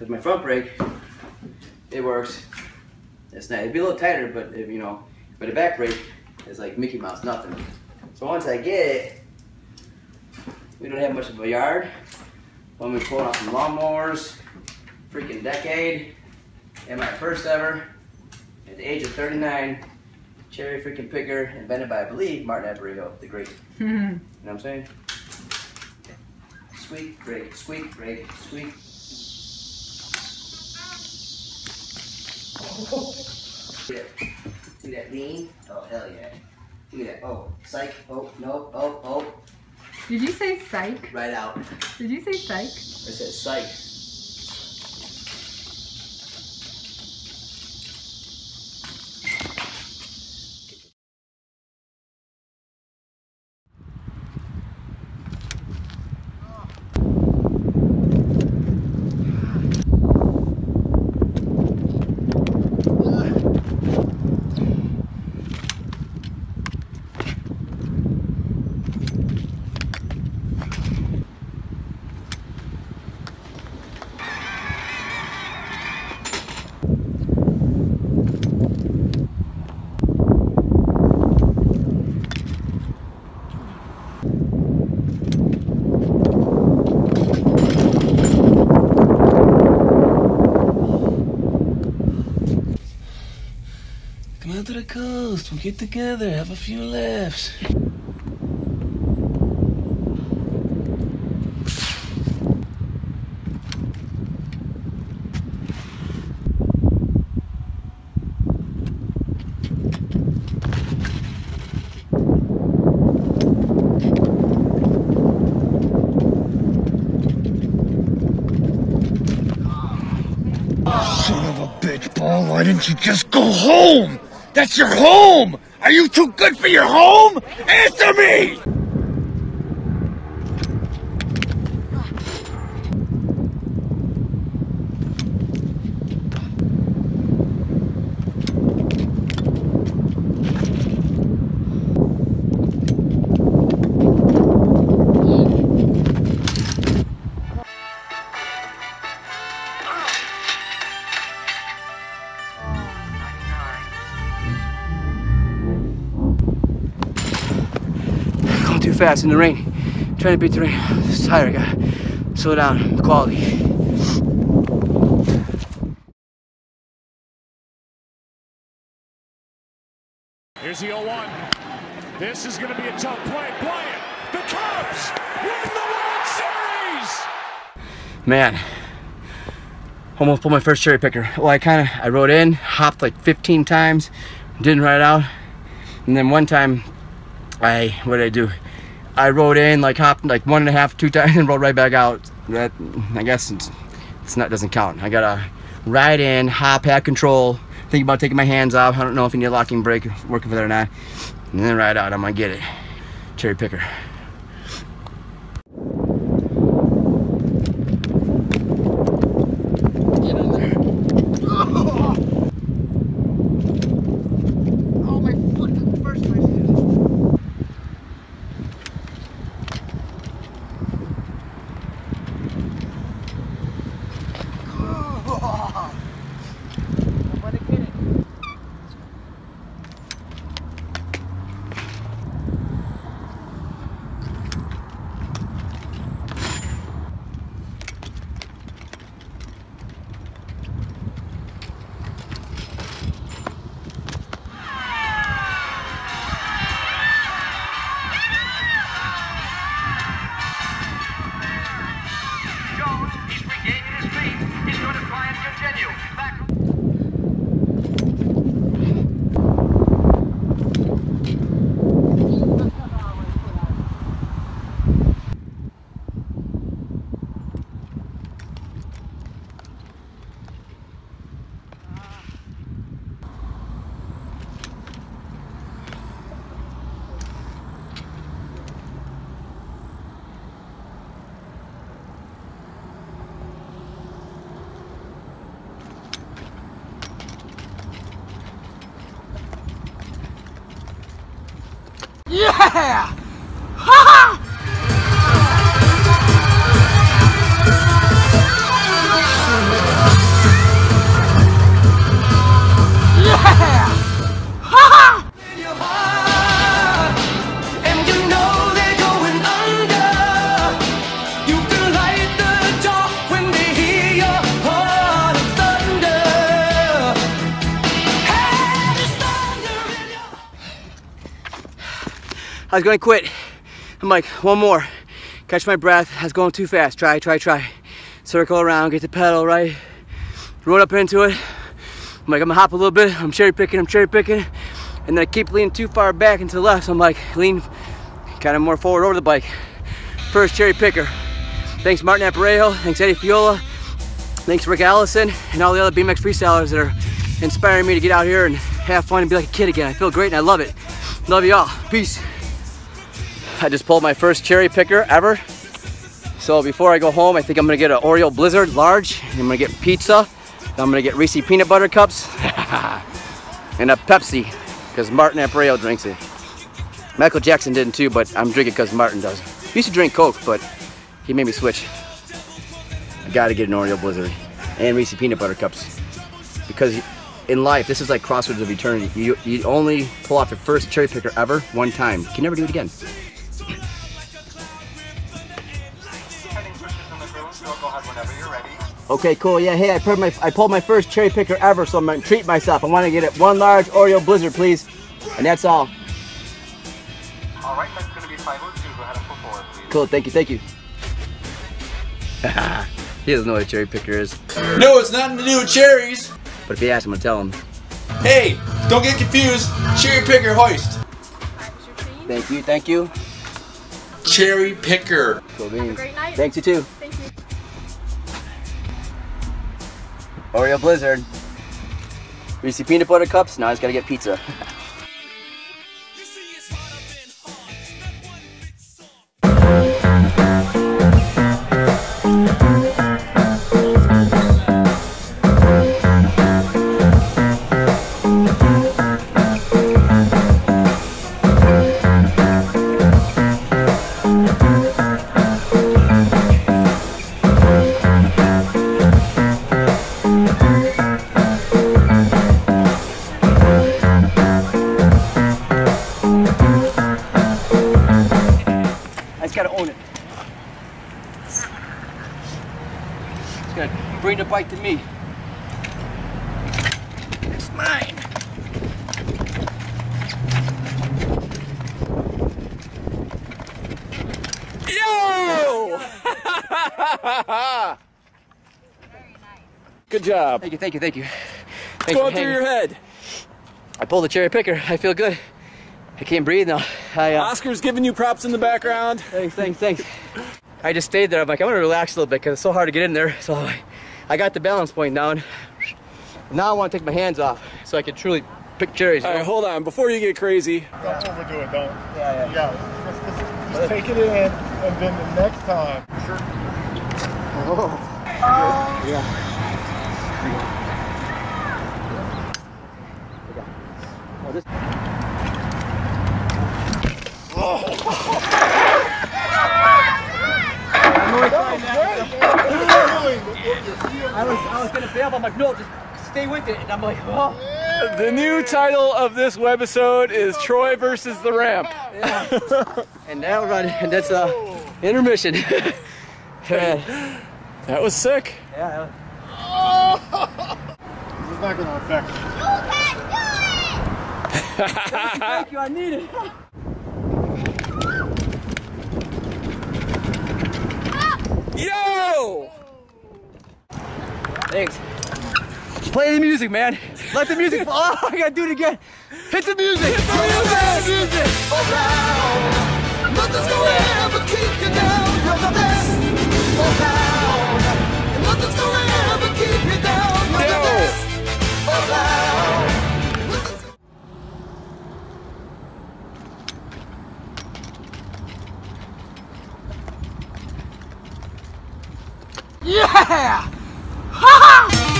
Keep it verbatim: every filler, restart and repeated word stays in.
With my front brake, it works. It's nice. It'd be a little tighter, but if, you know, but the back brake is like Mickey Mouse, nothing. So once I get it, we don't have much of a yard. When we pulled off some lawnmowers, freaking decade, and my first ever, at the age of thirty-nine, cherry freaking picker, invented by, I believe, Martin Aparijo, the great. You know what I'm saying? Squeak, break, squeak, break, squeak. Oh. Look at that. Look at that lean. Oh, hell yeah. Look at that. Oh, psych. Oh, no. Oh, oh. Did you say psych? Right out. Did you say psych? I said psych. To the coast, we'll get together, have a few laughs. Son of a bitch, Paul, why didn't you just go home? That's your home! Are you too good for your home? Answer me! Too fast in the rain, I'm trying to beat the rain. This tire guy, slow down. Quality. Here's the oh one. This is going to be a tough play. Bryant, the Cubs win the World Series. Man, almost pulled my first cherry picker. Well, I kind of I rode in, hopped like fifteen times, didn't ride out, and then one time I what did I do? I rode in, like hopped like one and a half, two times, and rode right back out. That I guess it's, it's not doesn't count. I gotta ride in, hop, have control. Think about taking my hands off. I don't know if you need a locking brake, working for that or not. And then ride out. I'm gonna get it. Cherry picker. Yeah! Ha ha! I was gonna quit. I'm like, one more. Catch my breath. I was going too fast. Try, try, try. Circle around, get the pedal, right? Rode up into it. I'm like, I'm gonna hop a little bit. I'm cherry picking, I'm cherry picking. And then I keep leaning too far back and to the left. So I'm like, lean kind of more forward over the bike. First cherry picker. Thanks Martin Aparijo, thanks Eddie Fiola, thanks Rick Allison, and all the other B M X freestylers that are inspiring me to get out here and have fun and be like a kid again. I feel great and I love it. Love you all. Peace. I just pulled my first cherry picker ever. So before I go home, I think I'm gonna get an Oreo Blizzard large, and I'm gonna get pizza, and I'm gonna get Reese's Peanut Butter Cups, and a Pepsi, because Martin Aparijo drinks it. Michael Jackson didn't too, but I'm drinking because Martin does. He used to drink Coke, but he made me switch. I gotta get an Oreo Blizzard and Reese's Peanut Butter Cups, because in life, this is like Crossroads of Eternity. You, you only pull off your first cherry picker ever one time. You can never do it again. Okay, cool. Yeah, hey, I pulled my I pulled my first cherry picker ever, so I'm gonna treat myself. I want to get it one large Oreo Blizzard, please, and that's all. All right, that's gonna be five oh two. Go ahead and pull forward, please. Cool. Thank you. Thank you. He doesn't know what a cherry picker is. No, it's nothing to do with cherries. But if he asks, I'm gonna tell him. Hey, don't get confused. Cherry picker hoist. Thank you. Thank you. Cherry picker. Cool beans. Have a great night. Thanks you too. Thank you. Oreo Blizzard. Reese's Peanut Butter Cups. Now I just gotta get pizza. Bring the bike to me. It's mine. Yo! Good job. Thank you, thank you, thank you. It's going through your head. I pulled a cherry picker. I feel good. I can't breathe now. I, uh, Oscar's giving you props in the background. Thanks, thanks, thanks. I just stayed there. I'm like, I'm gonna relax a little bit because it's so hard to get in there. So I, I got the balance point down. Now I want to take my hands off so I can truly pick cherries. All right, hold on. Before you get crazy. Don't overdo it, don't. Yeah, yeah. yeah. Just, just, just, just take it in, and then the next time. Sure. Oh. Um, yeah. Oh, this. I was, I was gonna bail, but I'm like, no, just stay with it. And I'm like, oh. Yeah. The new title of this webisode is Troy versus the Ramp. Yeah. and now run, and that's a uh, intermission. That was sick. Yeah. Oh. This is not gonna affect me. You can do it. Thank you. I need it. Yo! Thanks. Play the music, man. Let the music. Oh, I gotta do it again. Hit the music. Hit the music. music. Oh, nothing's gonna ever keep you down. You're the best. Oh, nothing's gonna ever keep you down. You're the best. Oh, yeah! Ha ha!